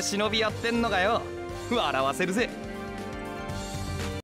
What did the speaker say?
忍びやってんのかよ。笑わせるぜ。